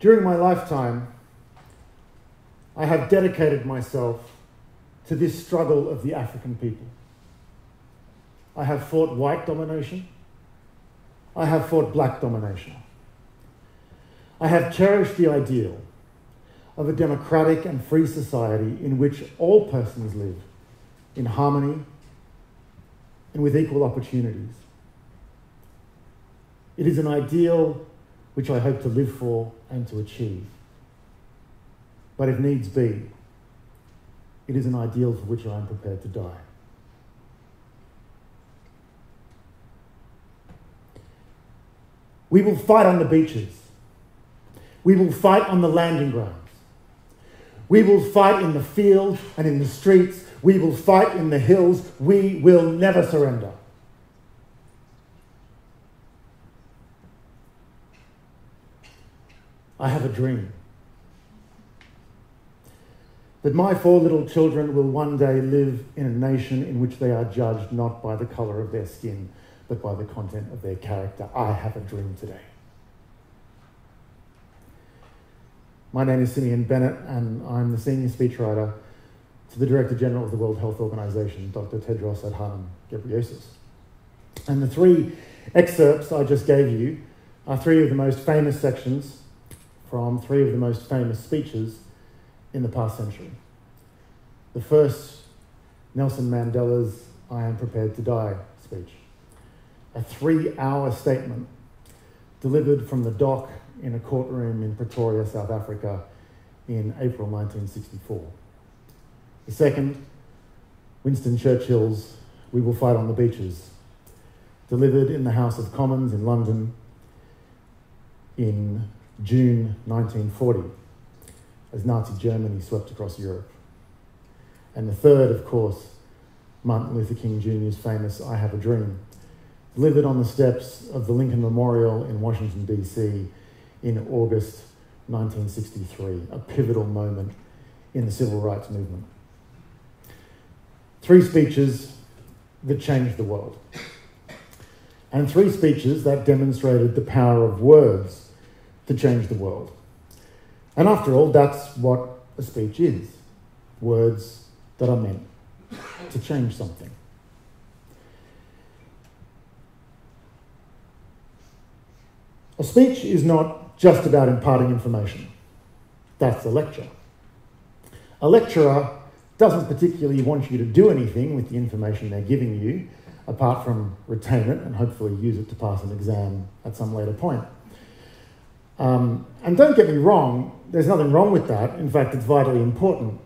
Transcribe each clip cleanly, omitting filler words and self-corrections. During my lifetime, I have dedicated myself to this struggle of the African people. I have fought white domination. I have fought black domination. I have cherished the ideal of a democratic and free society in which all persons live in harmony and with equal opportunities. It is an ideal which I hope to live for and to achieve. But if needs be, it is an ideal for which I am prepared to die. We will fight on the beaches. We will fight on the landing grounds. We will fight in the field and in the streets. We will fight in the hills. We will never surrender. I have a dream that my four little children will one day live in a nation in which they are judged not by the colour of their skin, but by the content of their character. I have a dream today. My name is Simeon Bennett, and I'm the senior speechwriter to the Director General of the World Health Organization, Dr. Tedros Adhanom Ghebreyesus. And the three excerpts I just gave you are three of the most famous sections from three of the most famous speeches in the past century. The first, Nelson Mandela's "I am prepared to die" speech, a 3-hour statement delivered from the dock in a courtroom in Pretoria, South Africa, in April 1964. The second, Winston Churchill's "We will fight on the beaches," delivered in the House of Commons in London in June 1940, as Nazi Germany swept across Europe. And the third, of course, Martin Luther King Jr.'s famous "I Have a Dream," delivered on the steps of the Lincoln Memorial in Washington, D.C. in August 1963, a pivotal moment in the civil rights movement. Three speeches that changed the world, and three speeches that demonstrated the power of words to change the world. And after all, that's what a speech is. Words that are meant to change something. A speech is not just about imparting information. That's a lecture. A lecturer doesn't particularly want you to do anything with the information they're giving you, apart from retain it and hopefully use it to pass an exam at some later point. And don't get me wrong, there's nothing wrong with that. In fact, it's vitally important.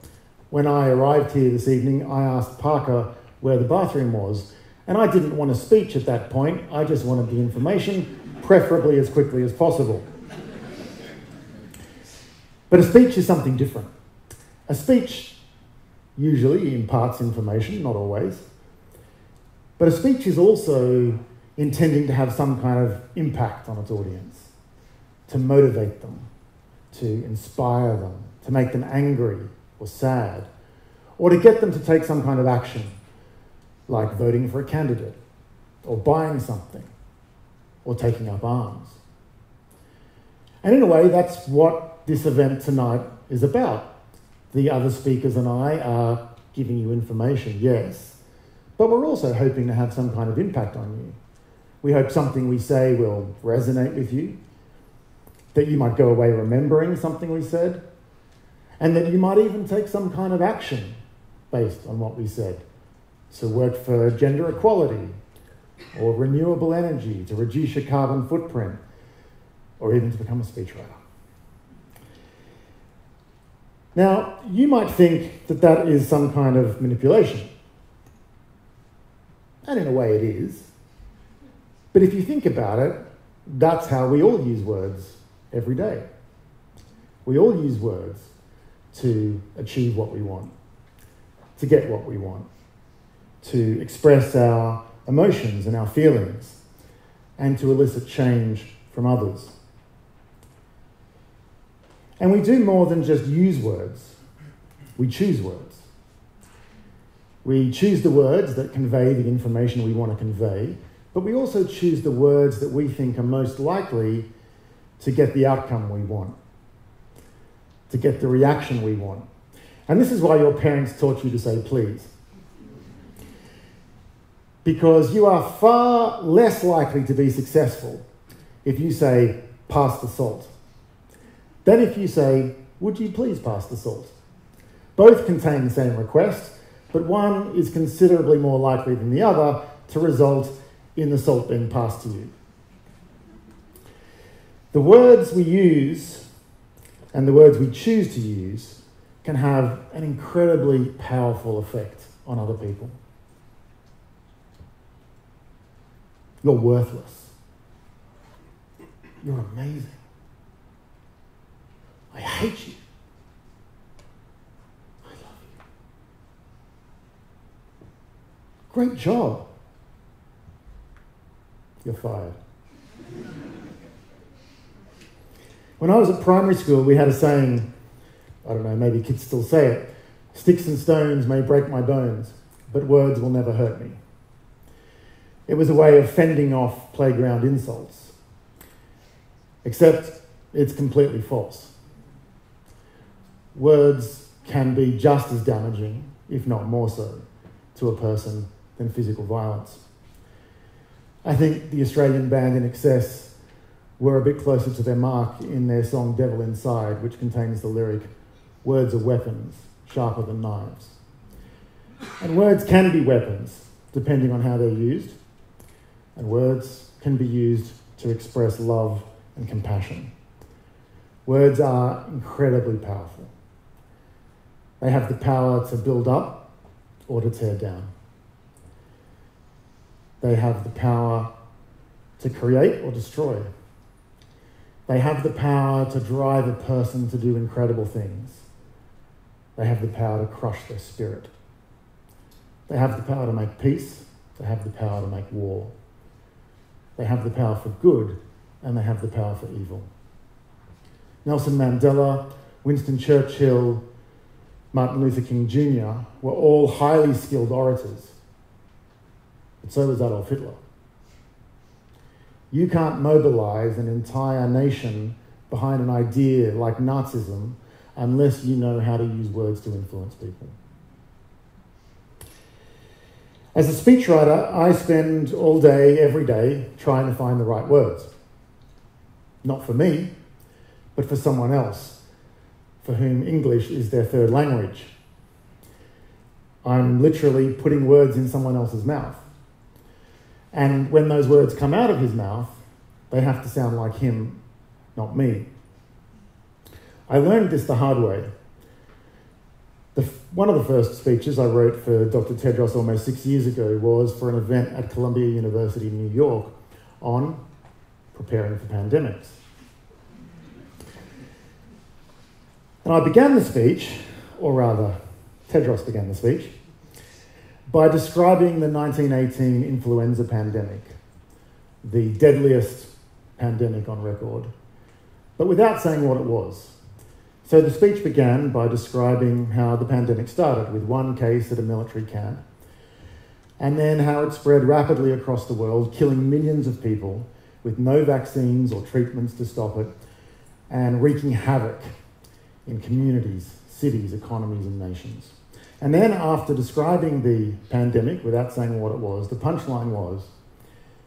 When I arrived here this evening, I asked Parker where the bathroom was, and I didn't want a speech at that point. I just wanted the information, preferably as quickly as possible. But a speech is something different. A speech usually imparts information, not always. But a speech is also intending to have some kind of impact on its audience, to motivate them, to inspire them, to make them angry or sad, or to get them to take some kind of action, like voting for a candidate, or buying something, or taking up arms. And in a way, that's what this event tonight is about. The other speakers and I are giving you information, yes, but we're also hoping to have some kind of impact on you. We hope something we say will resonate with you, that you might go away remembering something we said, and that you might even take some kind of action based on what we said. So work for gender equality, or renewable energy to reduce your carbon footprint, or even to become a speechwriter. Now, you might think that that is some kind of manipulation. And in a way it is. But if you think about it, that's how we all use words every day. We all use words to achieve what we want, to get what we want, to express our emotions and our feelings, and to elicit change from others. And we do more than just use words. We choose words. We choose the words that convey the information we want to convey, but we also choose the words that we think are most likely to get the outcome we want to get the reaction we want. And this is why your parents taught you to say please. Because you are far less likely to be successful if you say, pass the salt, than if you say, would you please pass the salt? Both contain the same request, but one is considerably more likely than the other to result in the salt being passed to you. The words we use and the words we choose to use can have an incredibly powerful effect on other people. You're worthless. You're amazing. I hate you. I love you. Great job. You're fired. When I was at primary school, we had a saying, I don't know, maybe kids still say it, sticks and stones may break my bones, but words will never hurt me. It was a way of fending off playground insults. Except it's completely false. Words can be just as damaging, if not more so, to a person than physical violence. I think the Australian band INXS were a bit closer to their mark in their song Devil Inside, which contains the lyric, words are weapons, sharper than knives. And words can be weapons, depending on how they're used. And words can be used to express love and compassion. Words are incredibly powerful. They have the power to build up or to tear down. They have the power to create or destroy. They have the power to drive a person to do incredible things. They have the power to crush their spirit. They have the power to make peace. They have the power to make war. They have the power for good, and they have the power for evil. Nelson Mandela, Winston Churchill, Martin Luther King Jr. were all highly skilled orators, but so was Adolf Hitler. You can't mobilize an entire nation behind an idea like Nazism unless you know how to use words to influence people. As a speechwriter, I spend all day, every day, trying to find the right words. Not for me, but for someone else, for whom English is their third language. I'm literally putting words in someone else's mouth. And when those words come out of his mouth, they have to sound like him, not me. I learned this the hard way. One of the first speeches I wrote for Dr. Tedros almost 6 years ago was for an event at Columbia University in New York on preparing for pandemics. And I began the speech, or rather, Tedros began the speech, by describing the 1918 influenza pandemic, the deadliest pandemic on record, but without saying what it was. So the speech began by describing how the pandemic started with one case at a military camp, and then how it spread rapidly across the world, killing millions of people with no vaccines or treatments to stop it, and wreaking havoc in communities, cities, economies, and nations. And then after describing the pandemic without saying what it was, the punchline was,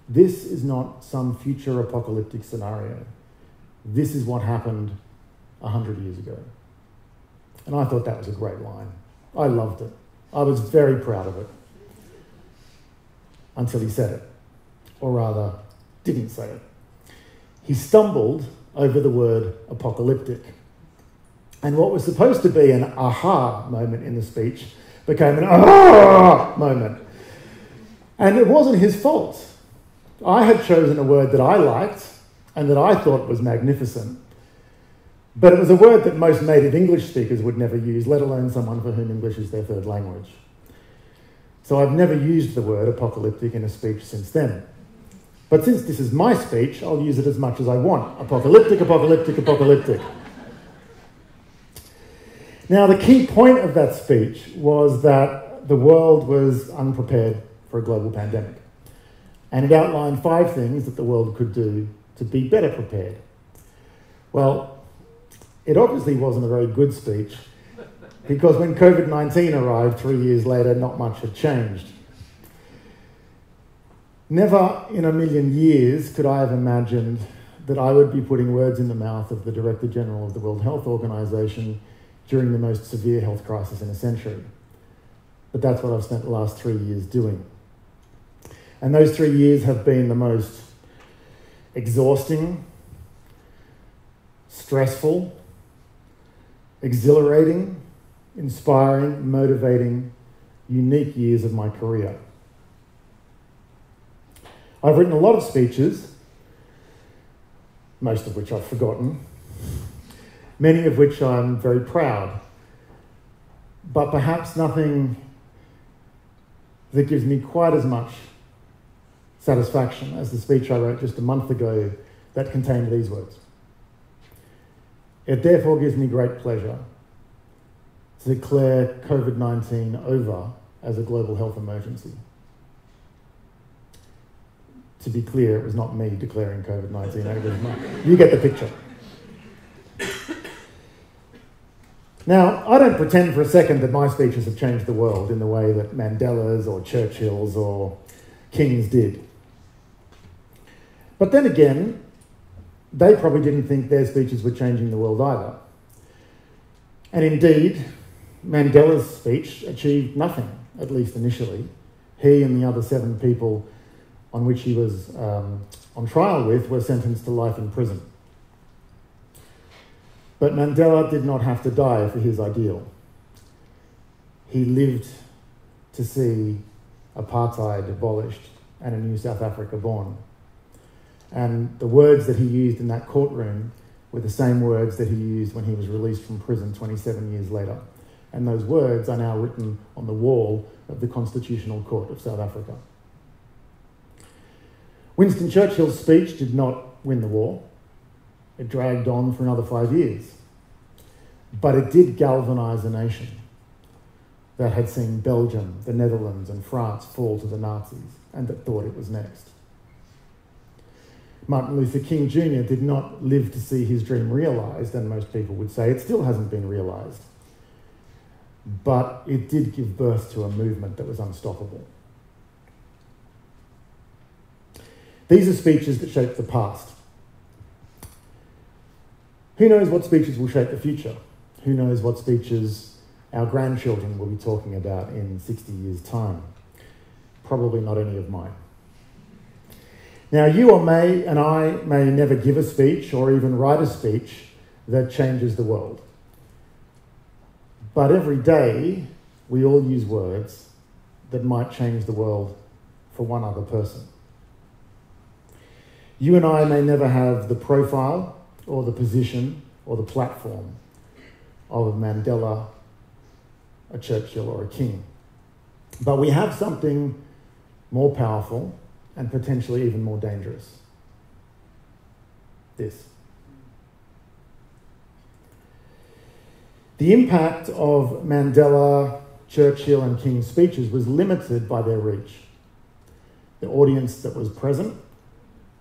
this is not some future apocalyptic scenario. This is what happened 100 years ago. And I thought that was a great line. I loved it. I was very proud of it. Until he said it. Or rather, didn't say it. He stumbled over the word apocalyptic. And what was supposed to be an aha moment in the speech became an ah moment. And it wasn't his fault. I had chosen a word that I liked and that I thought was magnificent. But it was a word that most native English speakers would never use, let alone someone for whom English is their third language. So I've never used the word apocalyptic in a speech since then. But since this is my speech, I'll use it as much as I want. Apocalyptic, apocalyptic, apocalyptic. Now, the key point of that speech was that the world was unprepared for a global pandemic. And it outlined 5 things that the world could do to be better prepared. Well, It obviously wasn't a very good speech, because when COVID-19 arrived 3 years later, not much had changed. Never in a million years could I have imagined that I would be putting words in the mouth of the Director General of the World Health Organization during the most severe health crisis in a century. But that's what I've spent the last 3 years doing. And those 3 years have been the most exhausting, stressful, exhilarating, inspiring, motivating, unique years of my career. I've written a lot of speeches, most of which I've forgotten, many of which I'm very proud, but perhaps nothing that gives me quite as much satisfaction as the speech I wrote just a month ago that contained these words. It therefore gives me great pleasure to declare COVID-19 over as a global health emergency. To be clear, it was not me declaring COVID-19 over. You get the picture. Now, I don't pretend for a second that my speeches have changed the world in the way that Mandela's or Churchill's or King's did. But then again, they probably didn't think their speeches were changing the world either. And indeed, Mandela's speech achieved nothing, at least initially. He and the other 7 people on which he was on trial with were sentenced to life in prison. But Mandela did not have to die for his ideal. He lived to see apartheid abolished and a new South Africa born. And the words that he used in that courtroom were the same words that he used when he was released from prison 27 years later. And those words are now written on the wall of the Constitutional Court of South Africa. Winston Churchill's speech did not win the war. It dragged on for another 5 years. But it did galvanise a nation that had seen Belgium, the Netherlands and France fall to the Nazis and that thought it was next. Martin Luther King Jr. did not live to see his dream realised, and most people would say it still hasn't been realised. But it did give birth to a movement that was unstoppable. These are speeches that shape the past. Who knows what speeches will shape the future? Who knows what speeches our grandchildren will be talking about in 60 years' time? Probably not any of mine. Now, you or may and I may never give a speech or even write a speech that changes the world. But every day, we all use words that might change the world for one other person. You and I may never have the profile or the position or the platform of a Mandela, a Churchill or a King. But we have something more powerful and potentially even more dangerous. This. The impact of Mandela, Churchill and King's speeches was limited by their reach. The audience that was present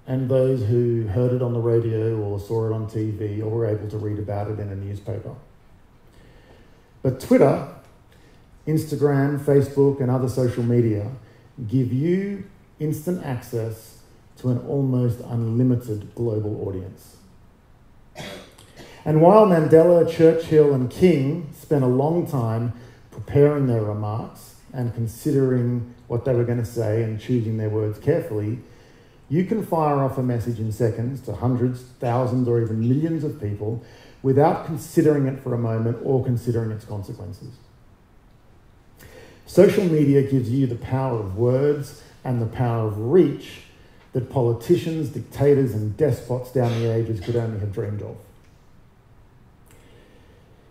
and those who heard it on the radio or saw it on TV or were able to read about it in a newspaper. But Twitter, Instagram, Facebook and other social media give you instant access to an almost unlimited global audience. And while Mandela, Churchill and King spent a long time preparing their remarks and considering what they were going to say and choosing their words carefully, you can fire off a message in seconds to hundreds, thousands, or even millions of people without considering it for a moment or considering its consequences. Social media gives you the power of words and the power of reach that politicians, dictators, and despots down the ages could only have dreamed of.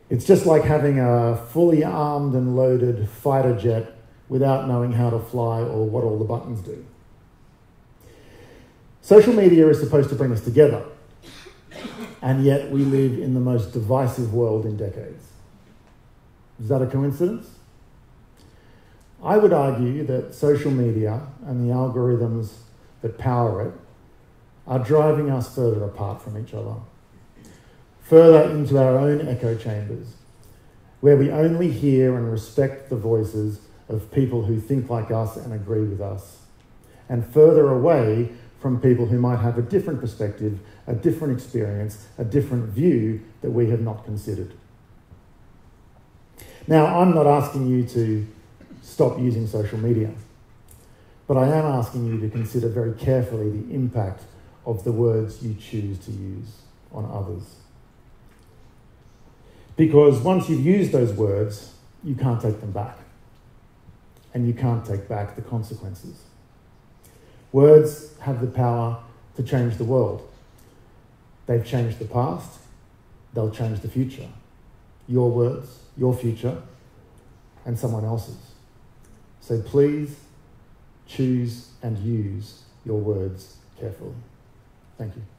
It's just like having a fully armed and loaded fighter jet without knowing how to fly or what all the buttons do. Social media is supposed to bring us together, and yet we live in the most divisive world in decades. Is that a coincidence? I would argue that social media and the algorithms that power it are driving us further apart from each other, further into our own echo chambers, where we only hear and respect the voices of people who think like us and agree with us, and further away from people who might have a different perspective, a different experience, a different view that we have not considered. Now, I'm not asking you to stop using social media, but I am asking you to consider very carefully the impact of the words you choose to use on others. Because once you've used those words, you can't take them back. And you can't take back the consequences. Words have the power to change the world. They've changed the past, they'll change the future. Your words, your future, and someone else's. So please choose and use your words carefully. Thank you.